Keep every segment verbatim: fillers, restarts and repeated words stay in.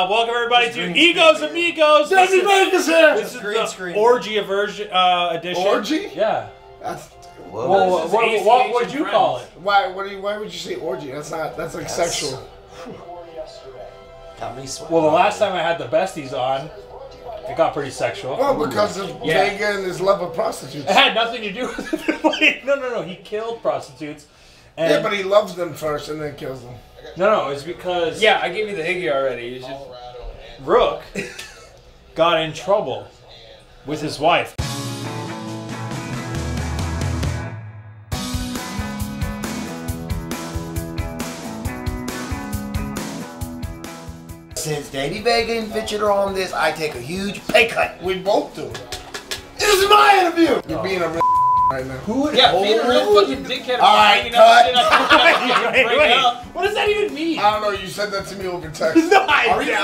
Uh, welcome everybody it's to Ego's Amigos. Davey Vega's here. This is the screen. Orgy aversion, uh, edition. Orgy? Yeah. That's, well, well, what, what, what would you friends. call it? Why? What do you, why would you say orgy? That's not. That's like that's, sexual. Got me sweating. Well, the last time I had the besties on, it got pretty sexual. Well, because of yeah. Vega and his love of prostitutes. It had nothing to do with it. No, no, no. He killed prostitutes. And yeah, but he loves them first and then kills them. No, no, it's because... Yeah, I gave you the higgy already. You should... Rook got in trouble with his wife. Since Davey Vega and Fitcher are on this, I take a huge pay cut. We both do. This is my interview! You're being a real right now. Who would yeah, being a real fucking dickhead. All right, cut. Wait, wait, wait. What does that even mean? I don't know. You said that to me over text. No, I did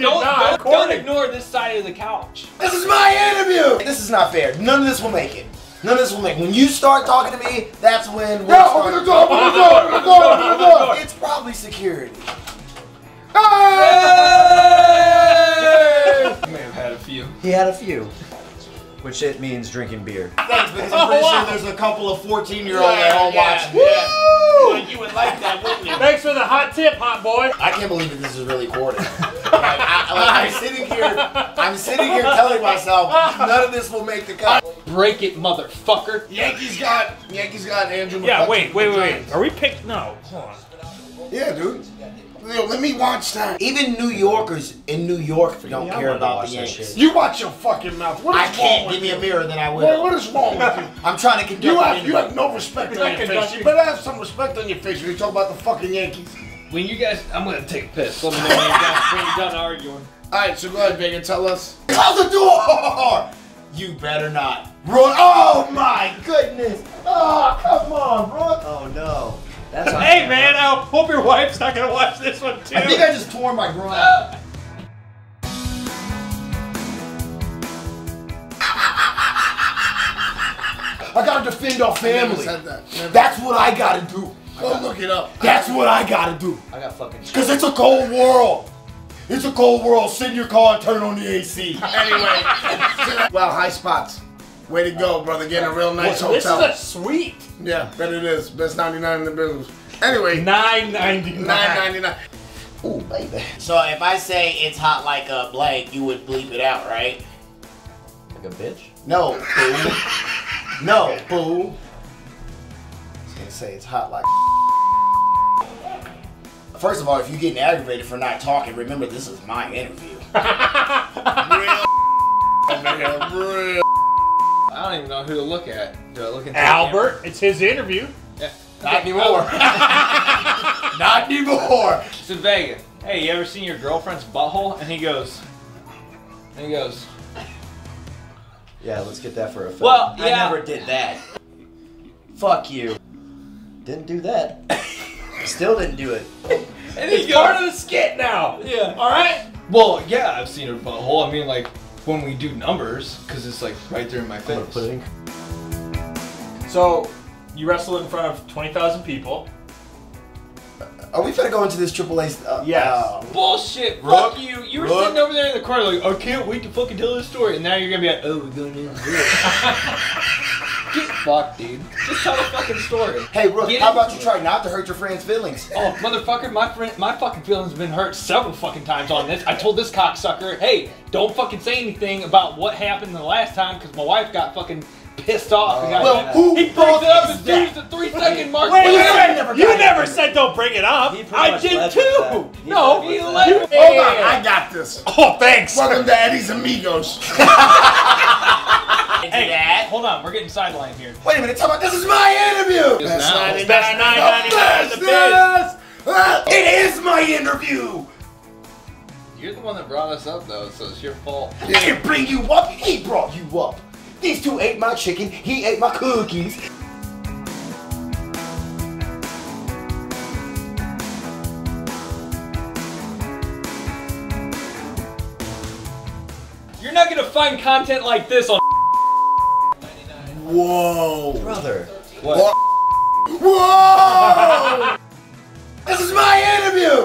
not. Don't, don't, don't ignore this side of the couch. This is my interview. This is not fair. None of this will make it. None of this will make it. When you start talking to me, that's when. We'll no, open the door. Open the door. Open the door. Open the door. It's probably security. Hey! He may have had a few. He had a few. Which it means drinking beer. Thanks, because I'm pretty oh, wow. sure there's a couple of fourteen year olds yeah, at home yeah, watching. Yeah. Woo! You would like that, wouldn't you? Thanks for the hot tip, hot boy. I can't believe that this is really recorded. like, I, like, I'm sitting here, I'm sitting here telling myself none of this will make the cut. Break it, motherfucker! Yankees got, Yankees got Andrew McCutcheon. Yeah, wait, wait, wait, wait. Are we picked? No, hold on. Yeah, dude. Let me watch that. Even New Yorkers in New York don't yeah, care about the Yankees. You watch your fucking mouth. What is I can't. Give me you? a mirror, then I will. Boy, what is wrong with you? I'm trying to conduct you. Have, you have no respect on your face. You better have some respect on your face when you talk about the fucking Yankees. When you guys... I'm going to take a piss. Let me know when you're done, when you're done arguing. Alright, so go ahead, Vega. Tell us. Close the door! You better not. Ruin... Oh, my goodness. Oh, come on, bro. Oh, no. That's hey man, I hope your wife's not gonna watch this one too. I think I just tore my groin. Uh. I gotta defend our family. That. That's what I gotta do. Go look it up. That's what I gotta do. I got fucking shit. Cause it's a cold world. It's a cold world. Sit in your car and turn on the A C. Anyway. Wow, high spots. Way to go, brother. Getting a real nice well, hotel. This is a suite. Yeah, bet it is. Best ninety-nine in the business. Anyway. nine ninety-nine. nine ninety-nine. Ooh, baby. So if I say it's hot like a blank, you would bleep it out, right? Like a bitch? No, boo. No, boo. I was going to say it's hot like First of all, if you're getting aggravated for not talking, remember this is my interview. Real Real I don't even know who to look at. Do I look at Albert? It's his interview. Yeah. Not anymore. Not anymore. So Vega, hey, you ever seen your girlfriend's butthole? And he goes, and he goes. Yeah, let's get that for a film. Well, yeah. I never did that. Fuck you. Didn't do that. Still didn't do it. And it's part of the skit now. Yeah. All right. Well, yeah, I've seen her butthole. I mean, like. When we do numbers, because it's like right there in my face. Put it in. So, you wrestle in front of twenty thousand people. Are we finna go into this triple A stuff? Uh, yes. Uh, Bullshit, Rook. Fuck you. You were Rook. sitting over there in the corner like, I can't wait to fucking tell this story. And now you're gonna be like, oh, we're going in. Get fucked, dude. Just tell a fucking story. Hey, Rook, Get how about you try not to hurt your friend's feelings? Oh, motherfucker, my friend, my fucking feelings have been hurt several fucking times on this. I told this cocksucker, hey, don't fucking say anything about what happened the last time because my wife got fucking... pissed off. Uh, well, who he brought it up and leaves the three second mark. Wait, wait, wait. Never you never said don't bring it up. I did too. No, he left. Hold on, I got this. Oh, thanks. Welcome to Eddie's Amigos. Hey, Dad. Hold on, we're getting sidelined here. Wait a minute, tell me, this is my interview. It's not. It's not nine ninety-nine. It is my interview. You're the one that brought us up, though, so it's your fault. I didn't bring you up. He brought you up. These two ate my chicken, he ate my cookies. You're not gonna find content like this on Whoa. Brother. What? Whoa! This is my interview!